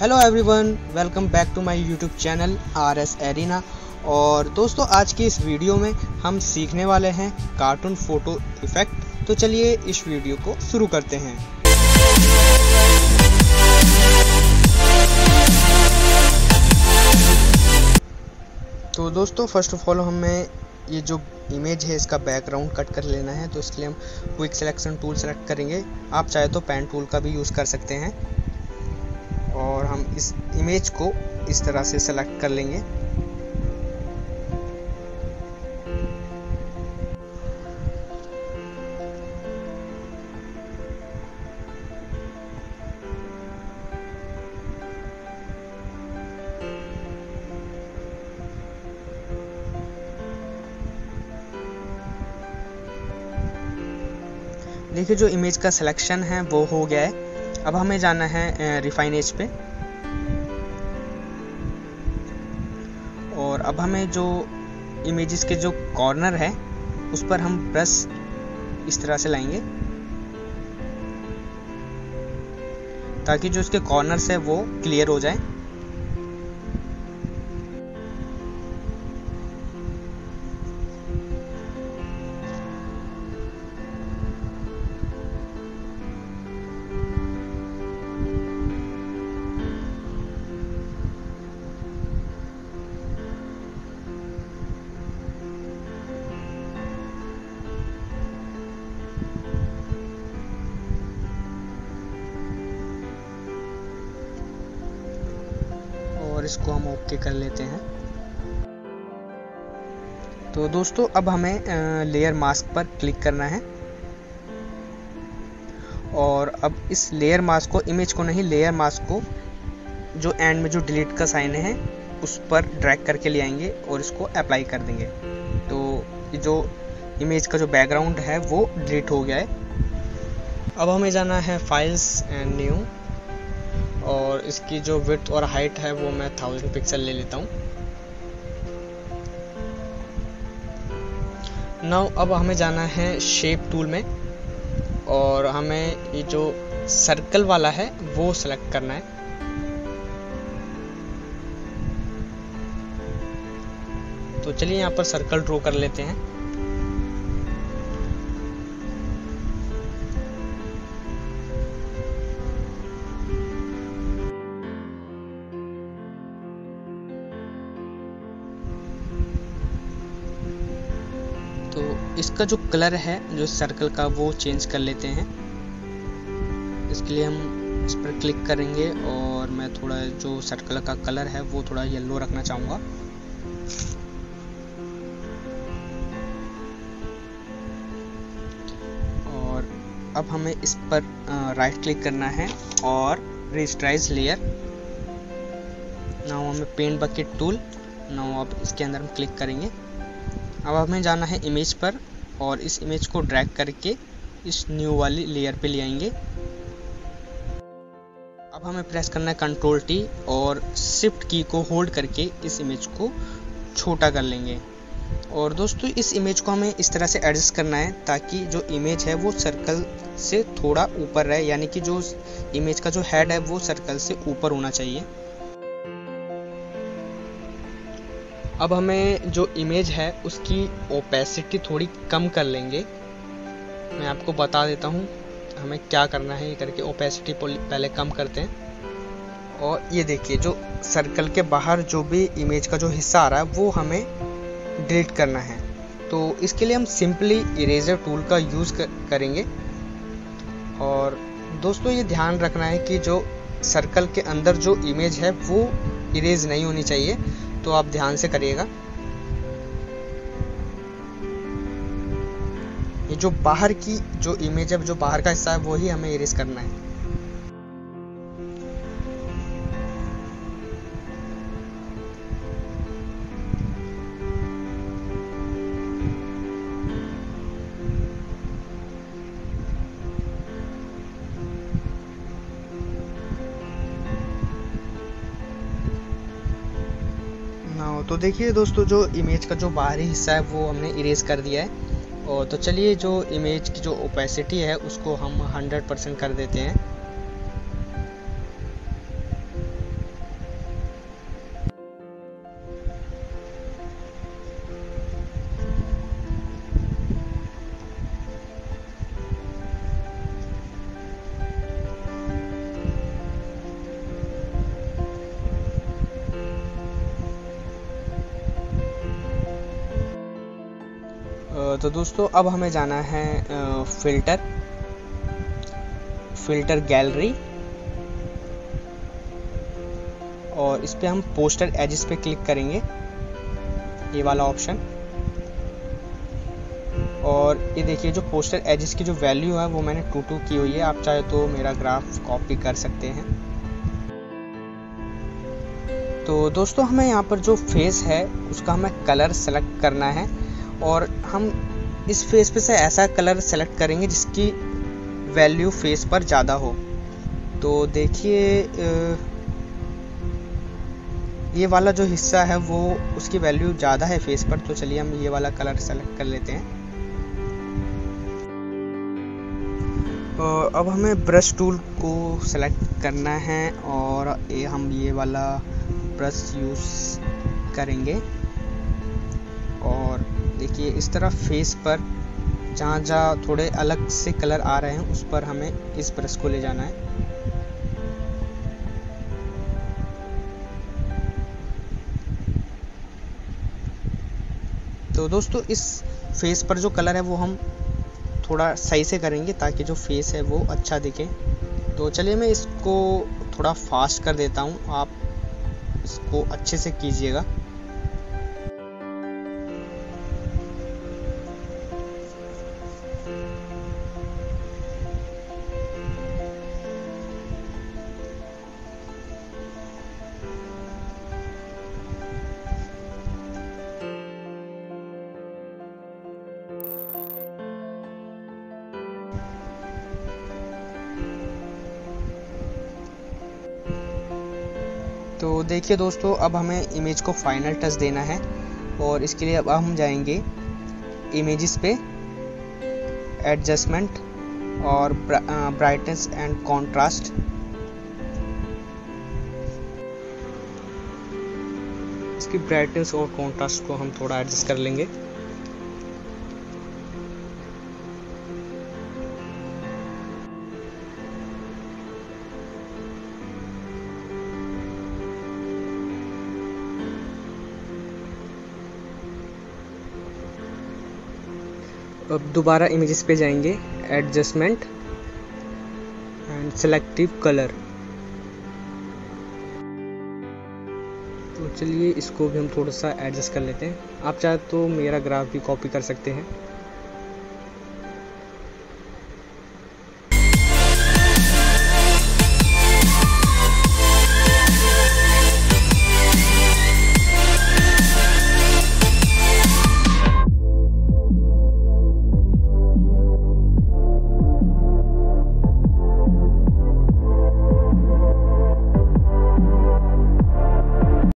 Hello everyone, welcome back to my YouTube channel RS arena. और दोस्तों, आज की इस वीडियो में हम सीखने वाले हैं कार्टून फ़ोटो इफ़ेक्ट। तो चलिए इस वीडियो को शुरू करते हैं। तो दोस्तों, फर्स्ट ऑफ ऑल हमें ये जो इमेज है इसका बैकग्राउंड कट कर लेना है, तो इसलिए हम क्विक सिलेक्शन टूल सेलेक्ट करेंगे। आप चाहे तो पेन टूल का भी यूज़ कर सकते हैं। और हम इस इमेज को इस तरह से सेलेक्ट कर लेंगे। देखिए, जो इमेज का सिलेक्शन है वो हो गया है। अब हमें जाना है रिफाइन एज पे, और अब हमें जो इमेजेस के जो कॉर्नर है उस पर हम ब्रश इस तरह से लाएंगे ताकि जो इसके कॉर्नर्स है वो क्लियर हो जाए। और इसको हम ओके कर लेते हैं। तो दोस्तों, अब हमें लेयर मास्क पर क्लिक करना है, और अब इस लेयर मास्क को, इमेज को नहीं, लेयर मास्क को जो एंड में जो डिलीट का साइन है उस पर ड्रैग करके ले आएंगे और इसको अप्लाई कर देंगे। तो जो इमेज का जो बैकग्राउंड है वो डिलीट हो गया है। अब हमें जाना है फाइल्स एंड न्यू, और इसकी जो विड्थ और हाइट है वो मैं 1000 पिक्सल ले लेता हूँ। नाउ अब हमें जाना है शेप टूल में, और हमें ये जो सर्कल वाला है वो सेलेक्ट करना है। तो चलिए यहाँ पर सर्कल ड्रॉ कर लेते हैं। तो इसका जो कलर है जो सर्कल का वो चेंज कर लेते हैं। इसके लिए हम इस पर क्लिक करेंगे, और मैं थोड़ा जो सर्कल का कलर है वो थोड़ा येलो रखना चाहूँगा। और अब हमें इस पर राइट क्लिक करना है और रेस्टराइज लेयर। नाउ हमें पेंट बकेट टूल, नाउ अब इसके अंदर हम क्लिक करेंगे। अब हमें जाना है इमेज पर, और इस इमेज को ड्रैग करके इस न्यू वाली लेयर पे ले आएंगे। अब हमें प्रेस करना है कंट्रोल T, और शिफ्ट की को होल्ड करके इस इमेज को छोटा कर लेंगे। और दोस्तों, इस इमेज को हमें इस तरह से एडजस्ट करना है ताकि जो इमेज है वो सर्कल से थोड़ा ऊपर रहे, यानी कि जो इमेज का जो हेड है वो सर्कल से ऊपर होना चाहिए। अब हमें जो इमेज है उसकी ओपेसिटी थोड़ी कम कर लेंगे। मैं आपको बता देता हूँ हमें क्या करना है। ये करके ओपेसिटी पहले कम करते हैं, और ये देखिए जो सर्कल के बाहर जो भी इमेज का जो हिस्सा आ रहा है वो हमें डिलीट करना है। तो इसके लिए हम सिंपली इरेजर टूल का यूज़ करेंगे। और दोस्तों, ये ध्यान रखना है कि जो सर्कल के अंदर जो इमेज है वो इरेज नहीं होनी चाहिए, तो आप ध्यान से करिएगा। ये जो बाहर की जो इमेज है, जो बाहर का हिस्सा है, वो ही हमें इरेज करना है। तो देखिए दोस्तों, जो इमेज का जो बाहरी हिस्सा है वो हमने इरेज कर दिया है। और तो चलिए जो इमेज की जो ओपेसिटी है उसको हम 100% कर देते हैं। तो दोस्तों अब हमें जाना है फिल्टर गैलरी, और इस पर हम पोस्टर एजेस पे क्लिक करेंगे, ये वाला ऑप्शन। और ये देखिए जो पोस्टर एजेस की जो वैल्यू है वो मैंने 2-2 की हुई है। आप चाहे तो मेरा ग्राफ कॉपी कर सकते हैं। तो दोस्तों हमें यहाँ पर जो फेस है उसका हमें कलर सेलेक्ट करना है, और हम इस फेस पे से ऐसा कलर सेलेक्ट करेंगे जिसकी वैल्यू फेस पर ज़्यादा हो। तो देखिए ये वाला जो हिस्सा है वो उसकी वैल्यू ज़्यादा है फेस पर, तो चलिए हम ये वाला कलर सेलेक्ट कर लेते हैं। अब हमें ब्रश टूल को सेलेक्ट करना है, और ये हम ये वाला ब्रश यूज़ करेंगे। और देखिए इस तरह फेस पर जहाँ जहाँ थोड़े अलग से कलर आ रहे हैं उस पर हमें इस ब्रश को ले जाना है। तो दोस्तों इस फेस पर जो कलर है वो हम थोड़ा सही से करेंगे ताकि जो फेस है वो अच्छा दिखे। तो चलिए मैं इसको थोड़ा फास्ट कर देता हूँ, आप इसको अच्छे से कीजिएगा। तो देखिए दोस्तों अब हमें इमेज को फाइनल टच देना है, और इसके लिए अब हम जाएंगे इमेजेस पे, एडजस्टमेंट और ब्राइटनेस एंड कॉन्ट्रास्ट। इसकी ब्राइटनेस और कॉन्ट्रास्ट को हम थोड़ा एडजस्ट कर लेंगे। अब दोबारा इमेजेस पे जाएंगे, एडजस्टमेंट एंड सेलेक्टिव कलर। तो चलिए इसको भी हम थोड़ा सा एडजस्ट कर लेते हैं। आप चाहे तो मेरा ग्राफ भी कॉपी कर सकते हैं।